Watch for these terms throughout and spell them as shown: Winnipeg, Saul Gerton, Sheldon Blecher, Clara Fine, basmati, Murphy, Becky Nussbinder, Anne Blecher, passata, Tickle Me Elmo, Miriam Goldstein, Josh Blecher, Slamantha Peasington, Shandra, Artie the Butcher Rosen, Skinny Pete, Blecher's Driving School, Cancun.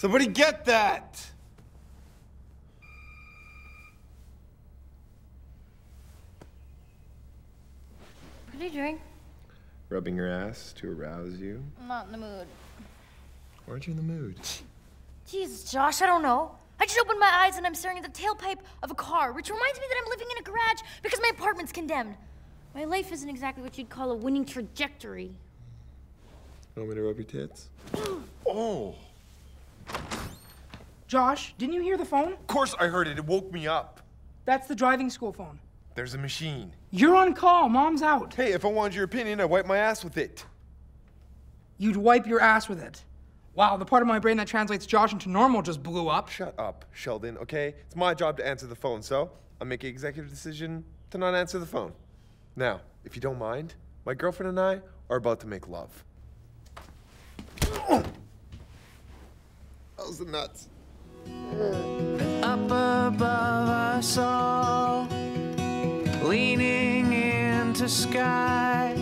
Somebody get that! What are you doing? Rubbing your ass to arouse you. I'm not in the mood. Why aren't you in the mood? Jesus, Josh, I don't know. I just opened my eyes and I'm staring at the tailpipe of a car, which reminds me that I'm living in a garage because my apartment's condemned. My life isn't exactly what you'd call a winning trajectory. Want me to rub your tits? Oh! Josh, didn't you hear the phone? Of course I heard it. It woke me up. That's the driving school phone. There's a machine. You're on call. Mom's out. Hey, if I wanted your opinion, I'd wipe my ass with it. You'd wipe your ass with it? Wow, the part of my brain that translates Josh into normal just blew up. Shut up, Sheldon, okay? It's my job to answer the phone, so I'll make an executive decision to not answer the phone. Now, if you don't mind, my girlfriend and I are about to make love. How's the nuts? Up above us all, leaning into sky,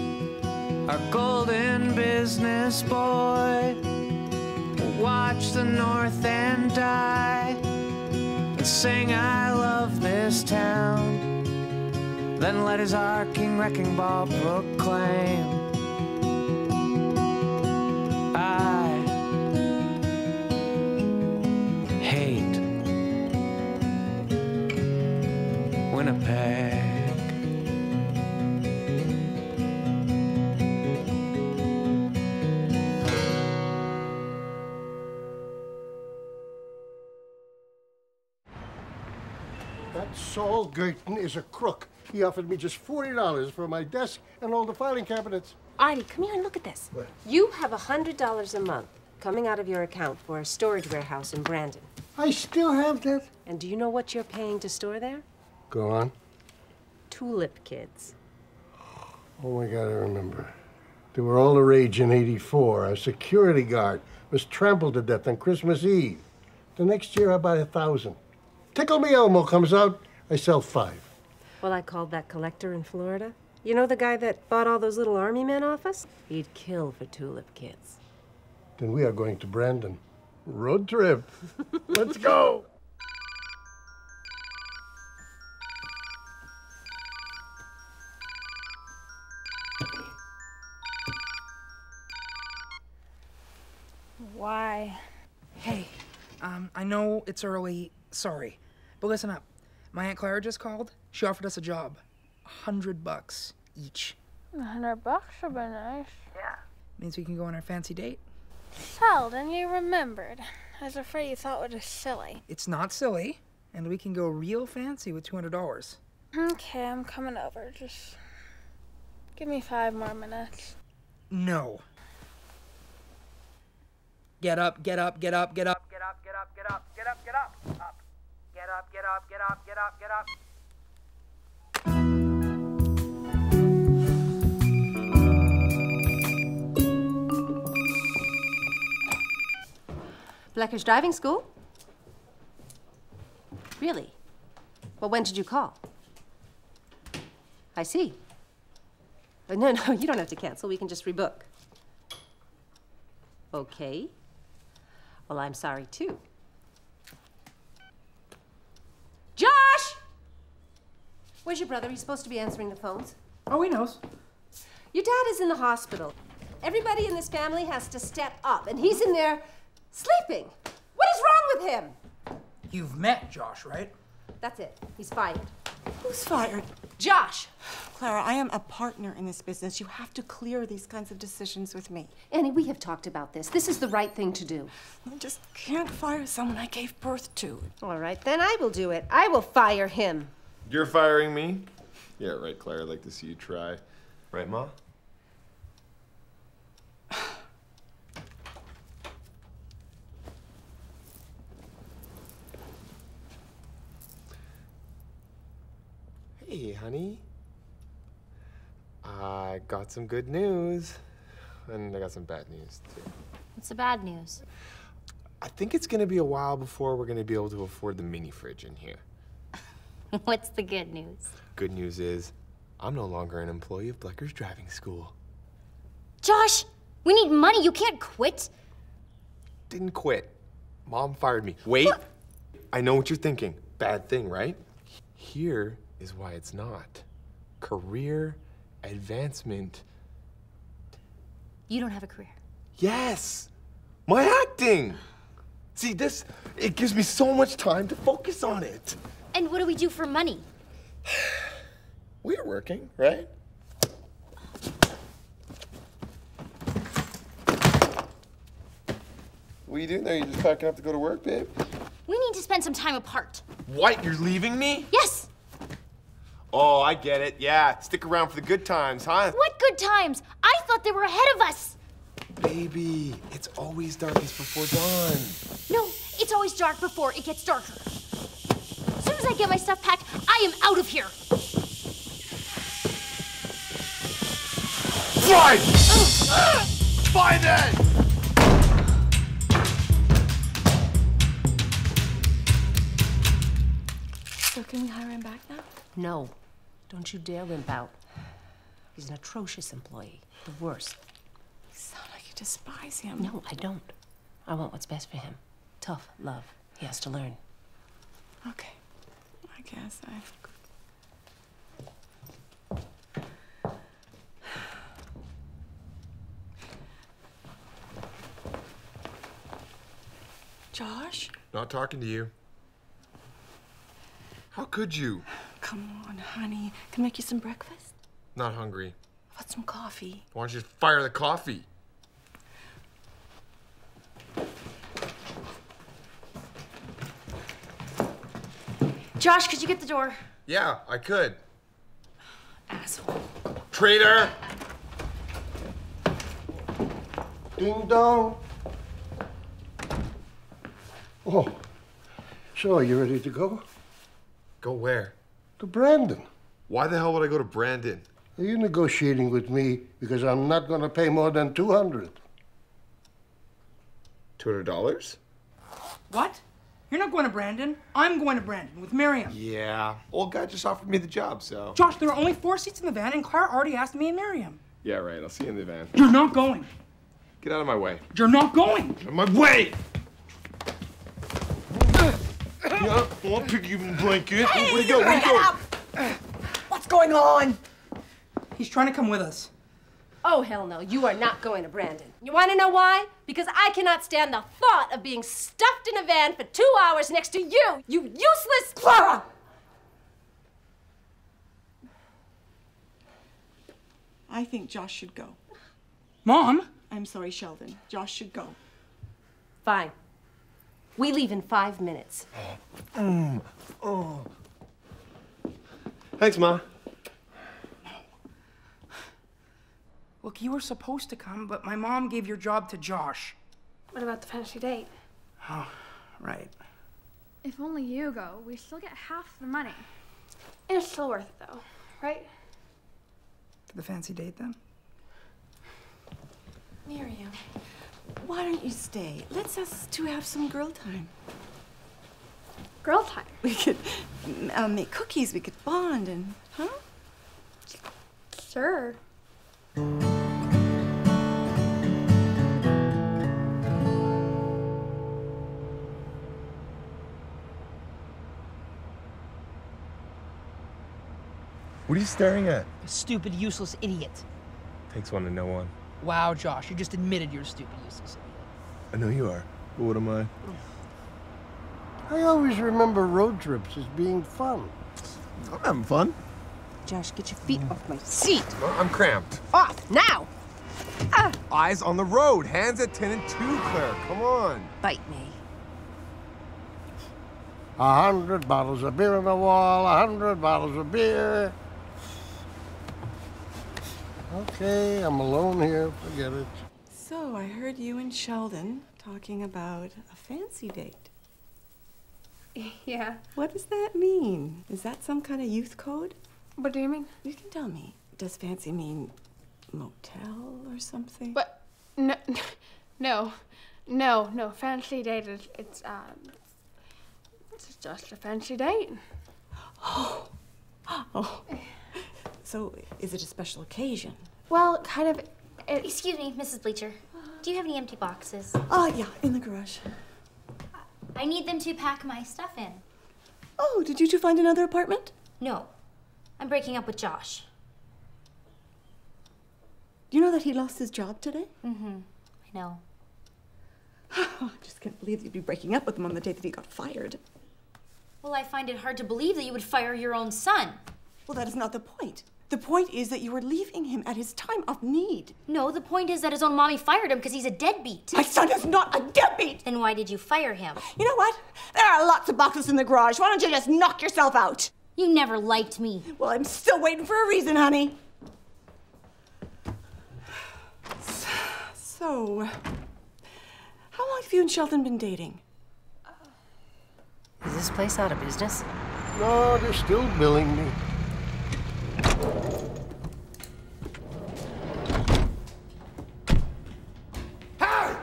our golden business boy will watch the north and die, and sing I love this town. Then let his arcing wrecking ball proclaim I hate Winnipeg. That Saul Gerton is a crook. He offered me just $40 for my desk and all the filing cabinets. Artie, come here and look at this. What? You have $100 a month coming out of your account for a storage warehouse in Brandon. I still have that. And do you know what you're paying to store there? Go on. Tulip kids. Oh my God, I remember. They were all the rage in '84. Our security guard was trampled to death on Christmas Eve. The next year I buy 1,000. Tickle Me Elmo comes out, I sell 5. Well, I called that collector in Florida. You know the guy that bought all those little army men off us? He'd kill for tulip kids. Then we are going to Brandon. Road trip. Let's go. Why? Hey, I know it's early. Sorry, but listen up. My Aunt Clara just called. She offered us a job. $100 each. $100 would be nice. Yeah. Means we can go on our fancy date. Sheldon, you remembered. I was afraid you thought it was silly. It's not silly, and we can go real fancy with $200. Okay, I'm coming over. Just give me 5 more minutes. No. Get up, get up, get up, get up, get up, get up, get up, get up, get up, up. Get up, get up, get up, get up, get up. Blecher's Driving School? Really? Well, when did you call? I see. But no, you don't have to cancel. We can just rebook. Okay. Well, I'm sorry, too. Josh! Where's your brother? He's supposed to be answering the phones. Oh, he knows. Your dad is in the hospital. Everybody in this family has to step up, and he's in there sleeping. What is wrong with him? You've met Josh, right? That's it. He's fired. Who's fired? Josh! Clara, I am a partner in this business. You have to clear these kinds of decisions with me. Annie, we have talked about this. This is the right thing to do. I just can't fire someone I gave birth to. All right, then I will do it. I will fire him. You're firing me? Yeah, right, Clara. I'd like to see you try. Right, Ma? Hey, honey, I got some good news, and I got some bad news, too. What's the bad news? I think it's gonna be a while before we're gonna be able to afford the mini fridge in here. What's the good news? Good news is, I'm no longer an employee of Blecher's Driving School. Josh, we need money, you can't quit. Didn't quit. Mom fired me. Wait. I know what you're thinking. Bad thing, right? Here is why it's not. Career advancement. You don't have a career. Yes! My acting! See, this, it gives me so much time to focus on it. And what do we do for money? We're working, right? What are you doing there? You're just packing up to go to work, babe? We need to spend some time apart. What? You're leaving me? Yes! Oh, I get it. Yeah, stick around for the good times, huh? What good times? I thought they were ahead of us. Baby, it's always darkest before dawn. No, it's always dark before it gets darker. As soon as I get my stuff packed, I am out of here. Fine! Fine then! So can we hire him back now? No. Don't you dare limp out. He's an atrocious employee. The worst. You sound like you despise him. No, I don't. I want what's best for him. Tough love. He has to learn. Okay. I guess Josh? Not talking to you. How could you? Come on, honey. Can I make you some breakfast? Not hungry. How about some coffee? Why don't you just fire the coffee? Josh, could you get the door? Yeah, I could. Asshole. Traitor! Ding dong. Oh, so are you ready to go? Go where? To Brandon. Why the hell would I go to Brandon? Are you negotiating with me because I'm not going to pay more than $200? $200? What? You're not going to Brandon. I'm going to Brandon with Miriam. Yeah. Old guy just offered me the job, so. Josh, there are only 4 seats in the van, and Clara already asked me and Miriam. Yeah, right. I'll see you in the van. You're not going. Get out of my way. You're not going. Get out of my way! Yeah, I'll pick you up a blanket. Hey, where you go? Where you go? What's going on? He's trying to come with us. Oh, hell no. You are not going to Brandon. You want to know why? Because I cannot stand the thought of being stuffed in a van for 2 hours next to you, you useless Clara! I think Josh should go. Mom? I'm sorry, Sheldon. Josh should go. Fine. We leave in 5 minutes. Thanks, Ma. Look, you were supposed to come, but my mom gave your job to Josh. What about the fantasy date? Oh, right. If only you go, we still get half the money. And it's still worth it, though, right? For the fancy date, then? Miriam. Why don't you stay? Let's us two have some girl time. Girl time? We could make cookies, we could bond and, huh? Sure. What are you staring at? A stupid, useless idiot. Takes one to know one. Wow, Josh, you just admitted you're a stupid, useless idiot. I know you are, but what am I? I always remember road trips as being fun. I'm having fun. Josh, get your feet off my seat. Well, I'm cramped. Off, now! Eyes on the road, hands at 10 and 2, Claire, come on. Bite me. 100 bottles of beer on the wall, 100 bottles of beer. Okay, I'm alone here, forget it. So, I heard you and Sheldon talking about a fancy date. Yeah. What does that mean? Is that some kind of youth code? What do you mean? You can tell me. Does fancy mean motel or something? But, no. Fancy date is, it's just a fancy date. Oh. So, is it a special occasion? Well, kind of. Excuse me, Mrs. Blecher. Do you have any empty boxes? Oh, yeah, in the garage. I need them to pack my stuff in. Oh, did you two find another apartment? No. I'm breaking up with Josh. Do you know that he lost his job today? Mm-hmm. I know. I just can't believe you'd be breaking up with him on the day that he got fired. Well, I find it hard to believe that you would fire your own son. Well, that is not the point. The point is that you were leaving him at his time of need. No, the point is that his own mommy fired him because he's a deadbeat. My son is not a deadbeat! Then why did you fire him? You know what? There are lots of boxes in the garage. Why don't you just knock yourself out? You never liked me. Well, I'm still waiting for a reason, honey. So, how long have you and Sheldon been dating? Is this place out of business? No, they're still billing me. Hey!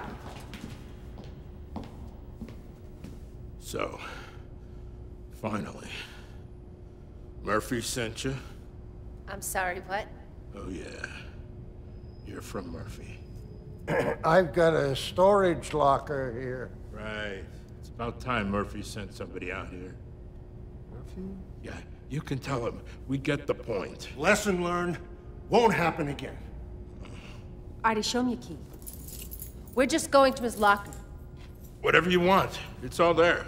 So, finally, Murphy sent you? I'm sorry, what? Oh, yeah. You're from Murphy. I've got a storage locker here. Right. It's about time Murphy sent somebody out here. Murphy? Yeah, you can tell him. We get the point. Lesson learned. Won't happen again. Artie, show me a key. We're just going to his locker. Whatever you want. It's all there.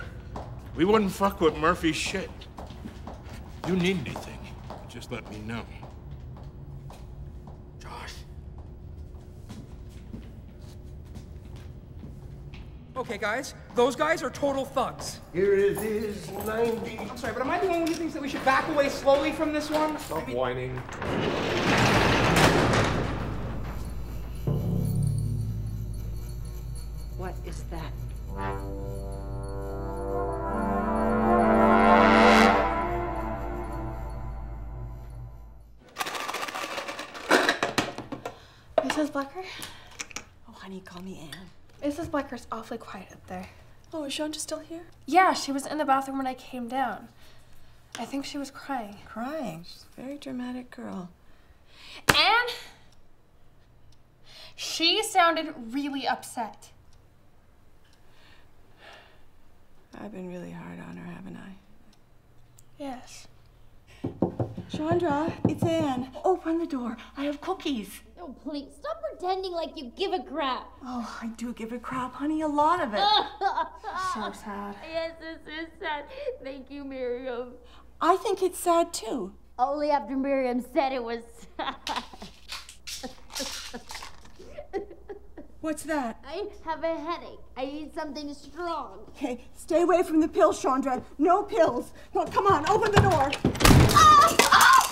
We wouldn't fuck with Murphy's shit. You need anything, just let me know. Okay, guys, those guys are total thugs. Here it is, 90. I'm sorry, but am I the one who thinks that we should back away slowly from this one? Stop maybe whining. What is that? Mrs. Blecher? Oh, honey, call me Anne. Mrs. Blecher's awfully quiet up there. Oh, is Shandra still here? Yeah, she was in the bathroom when I came down. I think she was crying. Crying? She's a very dramatic girl. And she sounded really upset. I've been really hard on her, haven't I? Yes. Shandra, it's Anne. Open the door. I have cookies. Oh, please, stop pretending like you give a crap. Oh, I do give a crap, honey. A lot of it. So sad. Yes, this is sad. Thank you, Miriam. I think it's sad, too. Only after Miriam said it was sad. What's that? I have a headache. I need something strong. Okay, stay away from the pills, Shandra. No pills. No, come on, open the door. Oh, oh!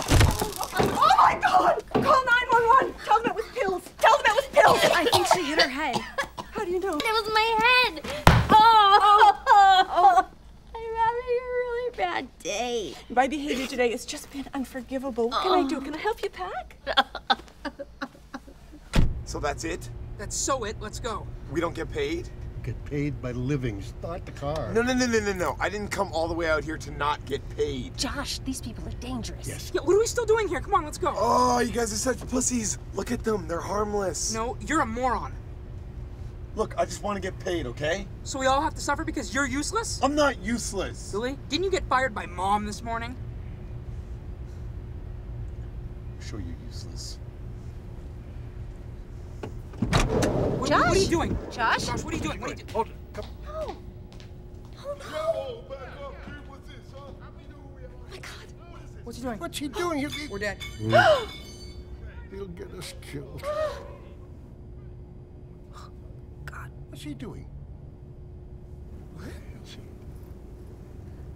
Oh my God! Call 911! Tell them it was pills! Tell them it was pills! I think she hit her head. How do you know? It was my head! Oh! Oh! Oh! I'm having a really bad day. My behavior today has just been unforgivable. What can I do? Can I help you pack? So that's it? That's so it. Let's go. We don't get paid? Get paid by living, start the car. No. I didn't come all the way out here to not get paid. Josh, these people are dangerous. Yes. Yeah, what are we still doing here? Come on, let's go. Oh, you guys are such pussies. Look at them, they're harmless. No, you're a moron. Look, I just want to get paid, okay? So we all have to suffer because you're useless? I'm not useless. Really? Didn't you get fired by Mom this morning? Sure you're useless. Josh? What are you doing? Josh? Josh, what are you doing? What are you doing? Hold it. Come. No. Oh, no. Oh, my God. What's he doing? What's he doing? We're dead. He'll get us killed. Oh, God. What's he doing? What?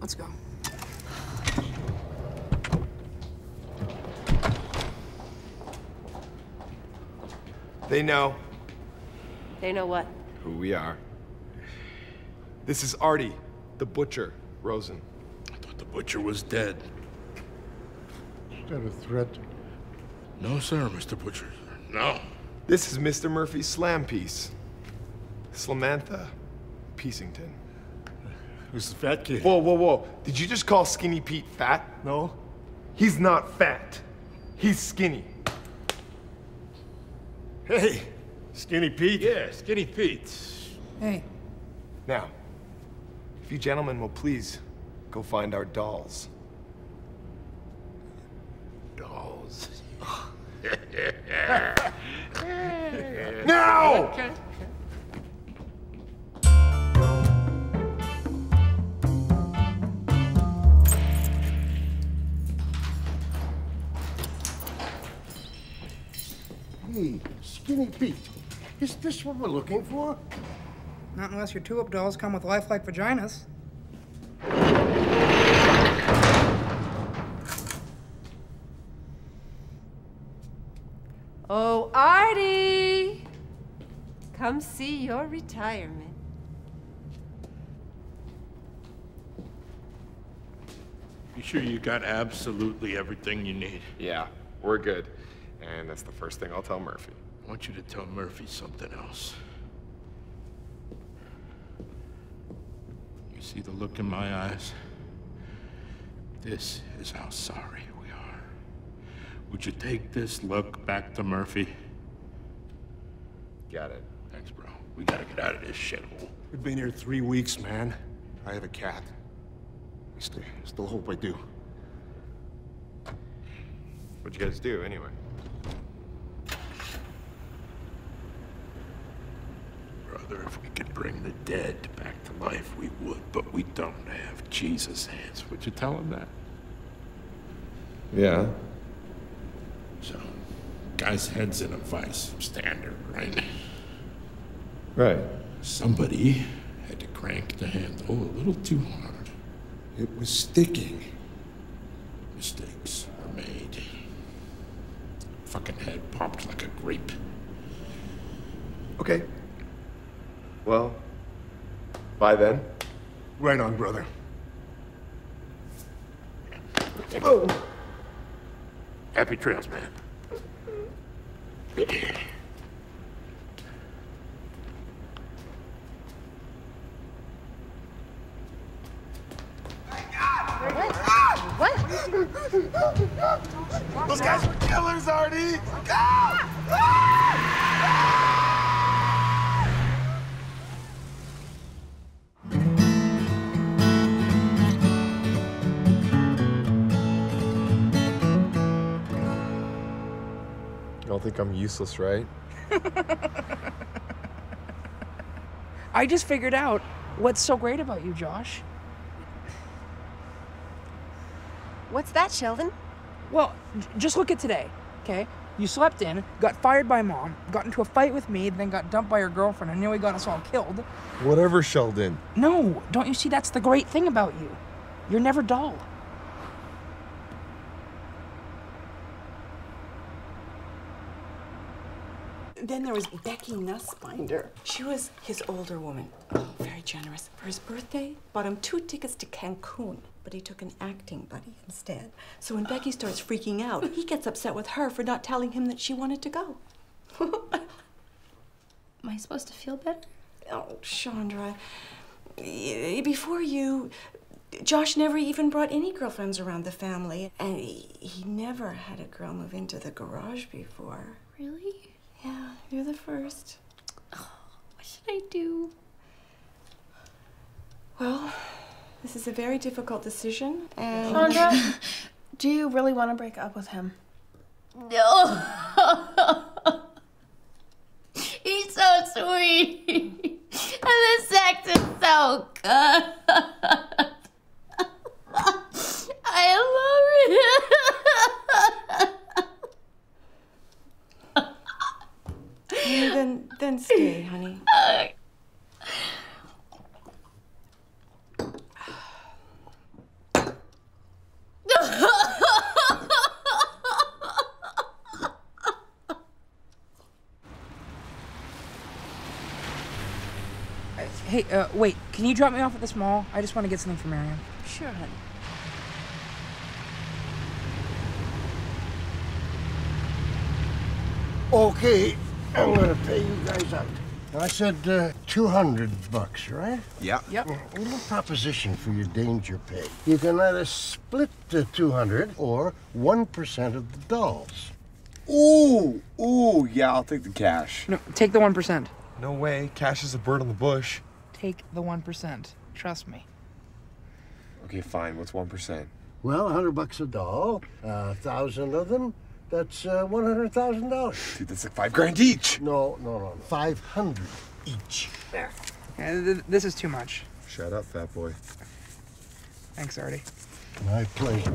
Let's go. They know. They know what? Who we are. This is Artie, the Butcher Rosen. I thought the Butcher was dead. Is that a threat? No, sir, Mr. Butcher. No. This is Mr. Murphy's slam piece. Slamantha Peasington. Who's the fat kid? Whoa. Did you just call Skinny Pete fat? No. He's not fat. He's skinny. Hey. Skinny Pete? Yeah, Skinny Pete. Hey. Now, If you gentlemen will please go find our dolls. Dolls? Now! Okay. Hey, Skinny Pete, is this what we're looking for? Not unless your tulip dolls come with lifelike vaginas. Oh, Artie! Come see your retirement. You sure you got absolutely everything you need? Yeah, we're good. And that's the first thing I'll tell Murphy. I want you to tell Murphy something else. You see the look in my eyes? This is how sorry we are. Would you take this look back to Murphy? Got it. Thanks, bro. We gotta get out of this shithole. We've been here 3 weeks, man. I have a cat. I still hope I do. What'd you guys do, anyway? If we could bring the dead back to life, we would, but we don't have Jesus' hands. Would you tell him that? Yeah. So, guy's head's in a vice, standard, right? Right. Somebody had to crank the handle a little too hard. It was sticking. Mistakes were made. Fucking head popped like a grape. Okay. Well, by then. Right on, brother. Oh. Happy trails, man. What? Those guys were killers, Artie! Go! You don't think I'm useless, right? I just figured out what's so great about you, Josh. What's that, Sheldon? Well, just look at today, okay? You slept in, got fired by Mom, got into a fight with me, then got dumped by your girlfriend and nearly got us all killed. Whatever, Sheldon. No, don't you see that's the great thing about you? You're never dull. Then there was Becky Nussbinder. She was his older woman. Oh, very generous. For his birthday, bought him 2 tickets to Cancun, but he took an acting buddy instead. So when Becky starts freaking out, he gets upset with her for not telling him that she wanted to go. Am I supposed to feel better? Oh, Shandra, before you, Josh never even brought any girlfriends around the family, and he never had a girl move into the garage before. Really? Yeah, you're the first. Oh, what should I do? Well, this is a very difficult decision, and... Shandra, do you really want to break up with him? No! He's so sweet! And the sex is so good! Then stay, honey. Hey, wait, can you drop me off at this mall? I just want to get something for Miriam. Sure, honey. Okay. I'm gonna pay you guys out. I said 200 bucks, right? Yeah. Yep. A little proposition for your danger pay. You can either split the 200 or 1% of the dolls. Ooh, ooh, yeah, I'll take the cash. No, take the 1%. No way, cash is a bird on the bush. Take the 1%, trust me. Okay, fine. What's 1%? Well, $100 a doll, 1,000 of them. That's $100,000. Dude, that's like $5 grand each. No. 500 each. Yeah. This is too much. Shut up, fat boy. Thanks, Artie. My pleasure.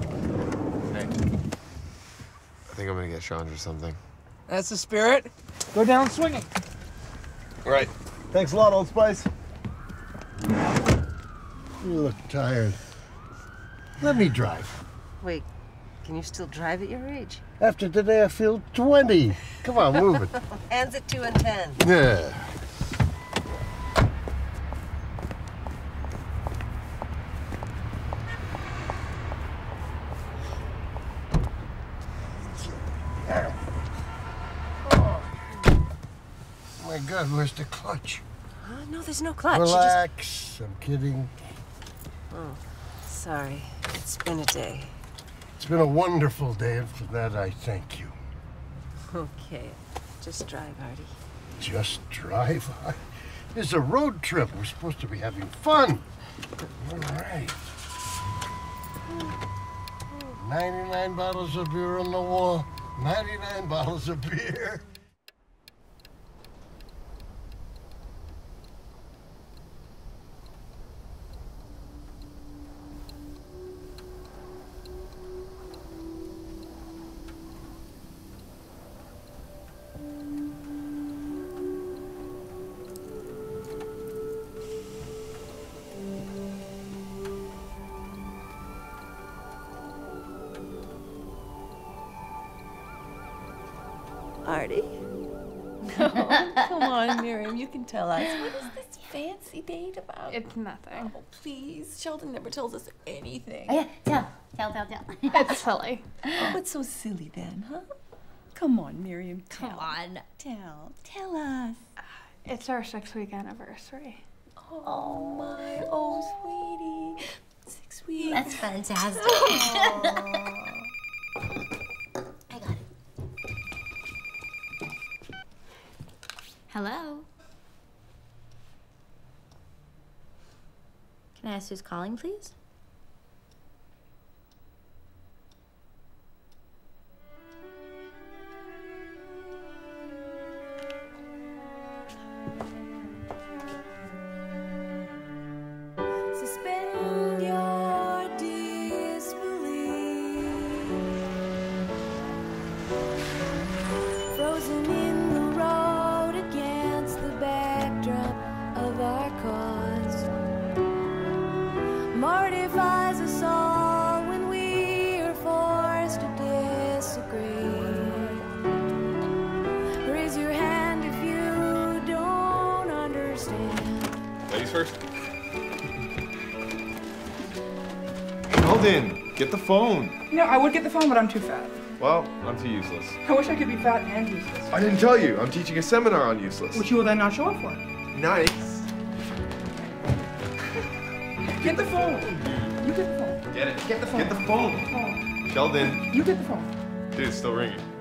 Hey. I think I'm gonna get Shandra something. That's the spirit. Go down swinging. All right. Thanks a lot, Old Spice. You look tired. Let me drive. Wait, can you still drive at your age? After today, I feel 20. Come on, move it. Hands at 2 and 10. Yeah. Oh my God, where's the clutch? Huh? No, there's no clutch. Relax, just... I'm kidding. Oh, sorry. It's been a day. It's been a wonderful day, and for that I thank you. Okay, just drive, Artie. Just drive? It's a road trip. We're supposed to be having fun. All right. 99 bottles of beer on the wall, 99 bottles of beer. Artie? No, come on, Miriam, you can tell us. What is this fancy date about? It's nothing. Oh, please. Sheldon never tells us anything. Oh, yeah, tell. That's silly. Oh, what's so silly then, huh? Come on, Miriam, tell. Come on. Tell us. It's our 6-week anniversary. Oh, my. Oh, sweetie. 6 weeks. That's fantastic. Oh. Hello? Can I ask who's calling, please? Get the phone. You know, I would get the phone, but I'm too fat. Well, I'm too useless. I wish I could be fat and useless. I didn't tell you. I'm teaching a seminar on useless. Which you will then not show up for. Nice. Get the phone. You get the phone. Get it. Get the phone. Get the phone. Sheldon. You get the phone. Dude, it's still ringing.